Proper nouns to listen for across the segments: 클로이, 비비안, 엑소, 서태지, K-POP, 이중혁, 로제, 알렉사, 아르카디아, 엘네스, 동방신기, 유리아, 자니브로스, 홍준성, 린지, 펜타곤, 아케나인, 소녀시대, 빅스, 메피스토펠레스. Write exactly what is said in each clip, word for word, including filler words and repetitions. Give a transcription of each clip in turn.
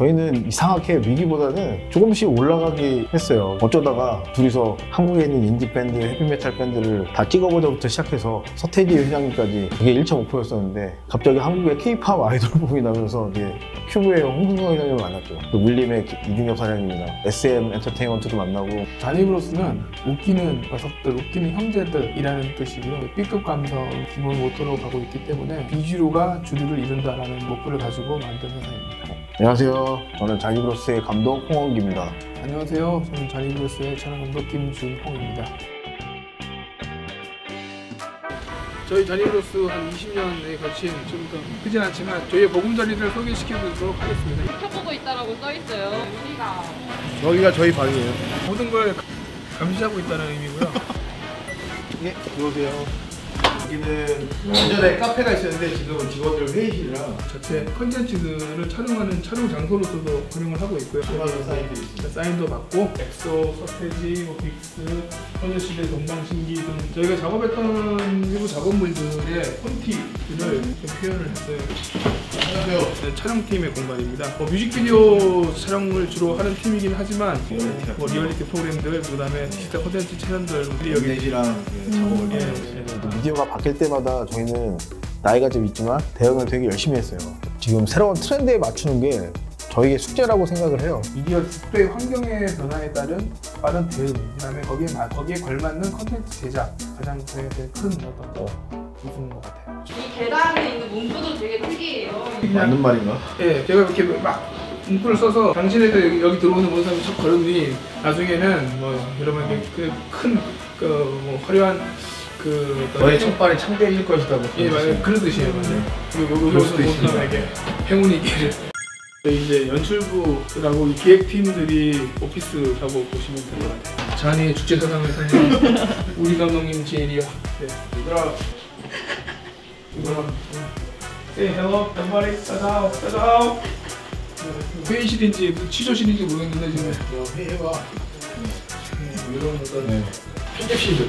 저희는 이상하게 위기보다는 조금씩 올라가기 했어요. 어쩌다가 둘이서 한국에 있는 인디밴드, 헤비메탈 밴드를 다 찍어보자부터 시작해서 서태지 회장님까지 이게 일차 목표였었는데 갑자기 한국의 케이팝 아이돌 붐이 나면서 이제 큐브의 홍준성 회장님을 만났죠. 또 물림의 이중혁 사장님이나 에스엠 엔터테인먼트도 만나고. 자니브로스는 웃기는 녀석들, 웃기는 형제들이라는 뜻이고요. B급 감성 기본 모토로 가고 있기 때문에 비주류가 주류를 이룬다라는 목표를 가지고 만든 회사입니다. 안녕하세요. 저는 자니브로스의 감독 홍원기입니다. 안녕하세요. 저는 자니브로스의 촬영 감독 김준홍입니다. 저희 자니브로스 한 이십 년에 걸친 좀 더 크진 않지만 저희의 보금자리를 소개시켜드리도록 하겠습니다. 켜보고 있다라고 써있어요. 여기가 여기가 저희 방이에요. 모든 걸 감시하고 있다는 의미고요. 예, 들어오세요. 여기는 예전에 카페가 있었는데 지금은 직원들 회의실이랑 자체 컨텐츠들을 촬영하는 촬영 장소로서도 활용을 하고 있고요. 수많은 사인들이 있습니다. 사인도 받고 엑소, 서태지, 빅스, 소녀시대, 동방신기 등 저희가 작업했던 일부 작업물들의 콘티를 표현을 했어요. 안녕하세요. 네, 촬영팀의 공간입니다. 뭐, 뮤직비디오 촬영을 주로 하는 팀이긴 하지만 리얼리티, 뭐, 리얼리티 프로그램들, 그 다음에 디지털 컨텐츠 채널들 여기 내지랑 음. 작업을 해요. 예, 예. 미디어가 바뀔 때마다 저희는 나이가 좀 있지만 대응을 되게 열심히 했어요. 지금 새로운 트렌드에 맞추는 게 저희의 숙제라고 생각을 해요. 미디어 디스플레이 환경의 변화에 따른 빠른 대응, 그다음에 거기에, 거기에 걸맞는 컨텐츠 제작, 가장 저희의 큰 어떤 거 부분인 것 같아요. 이 계단에 있는 문구도 되게 특이해요. 맞는 말인가? 예, 제가 이렇게 막 문구를 써서 당신에게 여기 들어오는 모든 사람이 첫 걸음이 나중에는 뭐 여러분에게 그 큰 그 뭐 화려한 그 너의 첫 발이 창대일 것이다고. 예, 맞아요. 그런 뜻이에요. 맞아요. 그리고 여기서 모든 사람에게 행운이 기를. 이제 연출부라고 이 기획팀들이 오피스라고 보시면 될 것 같아요. 잔이 주제 사상을 살리는 우리 감독님 제일이요. 네. 얘들아. 얘들아. Say hello, everybody. 따다오, 따다오. 회의실인지 취조실인지 모르겠는데 지금. 회의와 이런 어떤 편집실들.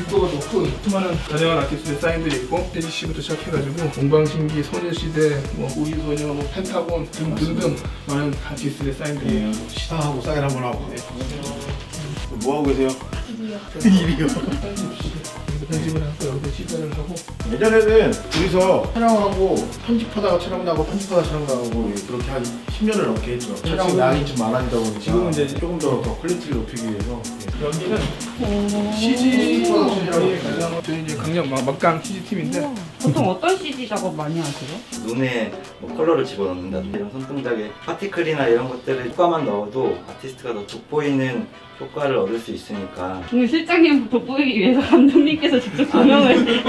입구가 높고 수많은 다양한 아티스트의 사인들이 있고 서태지씨부터 시작해가지고 동방신기, 소녀시대, 뭐 우리소녀, 뭐 펜타곤 등등등 많은 아티스트의 사인들이 예, 시사하고 사인 한번 하고. 네. 뭐 하고 계세요? 일이요. 편집을 하고 여기서 시사를 하고. 예전에는 둘이서 촬영하고 편집하다가 촬영도 하고 편집하다가 촬영도 하고 그렇게 한 십 년을 넘게 했죠. 촬영 양이 좀 많아진다 보니까 지금은 이제 조금 더, 더 퀄리티를 높이기 위해서. 예. 여기는 씨지 가장 저희 이제 강력 막강 씨지 팀인데 보통 어떤 씨지 작업 많이 하세요? 눈에 뭐 컬러를 집어넣는다든지 이런 손동작에 파티클이나 이런 것들을 효과만 넣어도 아티스트가 더 돋보이는 효과를 얻을 수 있으니까. 오늘 실장님 돋보이기 위해서 감독님께서 직접 조명을. 네,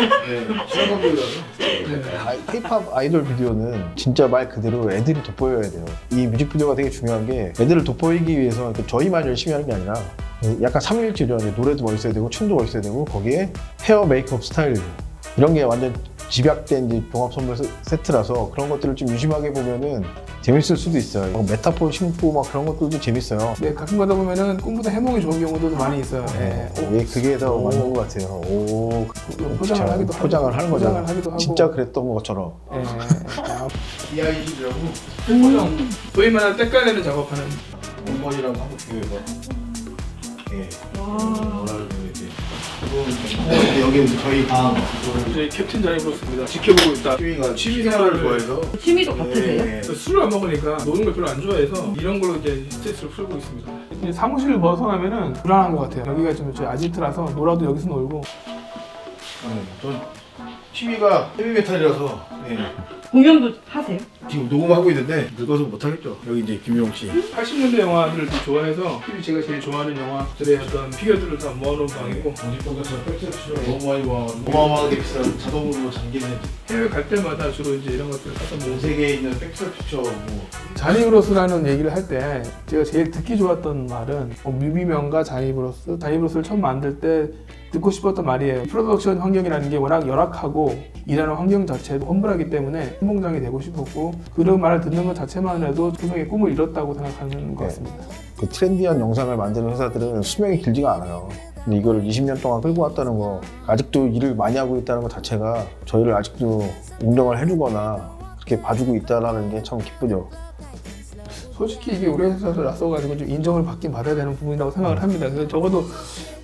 K-팝 아이돌 비디오는 진짜 말 그대로 애들이 돋보여야 돼요. 이 뮤직비디오가 되게 중요한 게 애들을 돋보이기 위해서 저희만 열심히 하는 게 아니라 약간 삼일절이라는 게 노래도 멋있어야 되고 춤도 멋있어야 되고 거기에 헤어, 메이크업, 스타일 이런 게 완전 집약된 종합선물 세트라서 그런 것들을 좀 유심하게 보면은 재밌을 수도 있어요. 막 메타포 심고 막 그런 것들도 재밌어요. 네, 가끔 가다 보면은 꿈보다 해몽이 좋은 경우도 많이 있어요. 네, 오, 예, 그게 더 맞는 것 같아요. 오, 포장을 진짜, 하기도 포장을 하는 거잖아요. 진짜 그랬던 것처럼. 네. 이아이라고 포장, 소위 말하는 때깔내는 작업하는 원본이라고 하고 비교해서. 예. 네, 여기 저희 방 저희 캡틴 자니브로스입니다. 지켜보고 있다. 취미가 취미생활을 좋아해서 취미도 같으세요? 네. 술을 안 먹으니까 노는 걸 별로 안 좋아해서 이런 걸로 이제 스트레스를 풀고 있습니다. 이제 사무실을 벗어나면은 불안한 것 같아요. 여기가 좀 저희 아지트라서 놀아도 여기서 놀고. 네, 전 취미가 헤비메탈이라서. 네. 공연도 하세요? 지금 녹음하고 있는데 늙어서 못하겠죠. 여기 이제 김용 씨 팔십 년대 영화를 좋아해서 특히 제가 제일 좋아하는 영화들의 어떤 피규어들을 다 모아놓은 방이고 공식방에서 백색시로 너무 많이 모아놓은 어마어마하게 비싼 자동으로 잠기는 해외 갈 때마다 주로 이제 이런 것들을 갖다 놓은 세계에 있는 백색 피처 뭐 자니브로스라는 얘기를 할 때 제가 제일 듣기 좋았던 말은 뭐 뮤비명가 자니브로스 자니브로스를 처음 만들 때 듣고 싶었던 말이에요. 프로덕션 환경이라는 게 워낙 열악하고 일하는 환경 자체도 험불하기 때문에 신봉장이 되고 싶었고 그런 말을 듣는 것 자체만 해도 소속의 꿈을 이뤘다고 생각하는 것 같습니다. 네. 그 트렌디한 영상을 만드는 회사들은 수명이 길지가 않아요. 근데 이거를 이십 년 동안 끌고 왔다는 거 아직도 일을 많이 하고 있다는 것 자체가 저희를 아직도 인정을 해주거나 그렇게 봐주고 있다는 게 참 기쁘죠. 솔직히 이게 우리 회사에서 나서가지고 좀 인정을 받긴 받아야 되는 부분이라고 생각을 합니다. 그래서 적어도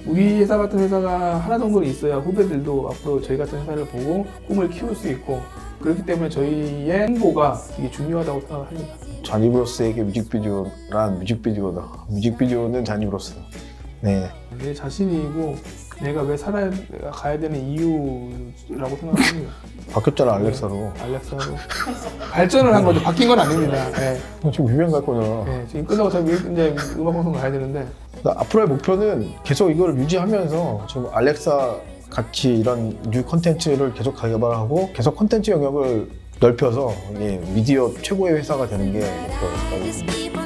우리 회사 같은 회사가 하나 정도는 있어야 후배들도 앞으로 저희 같은 회사를 보고 꿈을 키울 수 있고, 그렇기 때문에 저희의 행보가 되게 중요하다고 생각을 합니다. 자니브로스에게 뮤직비디오란 뮤직비디오다. 뮤직비디오는 자니브로스다. 네. 내 자신이고 내가 왜 살아가야 되는 이유라고 생각합니다. 바뀌었잖아, 알렉사로. 네, 알렉사로. 발전을 한 거죠. 바뀐 건 아닙니다. 네. 지금 유명 갈 거잖아. 네, 지금 끝나고 참 이제 음악방송 가야 되는데. 앞으로의 목표는 계속 이걸 유지하면서 지금 알렉사 같이 이런 뉴 콘텐츠를 계속 개발하고 계속 콘텐츠 영역을 넓혀서 미디어 최고의 회사가 되는 게 목표입니다.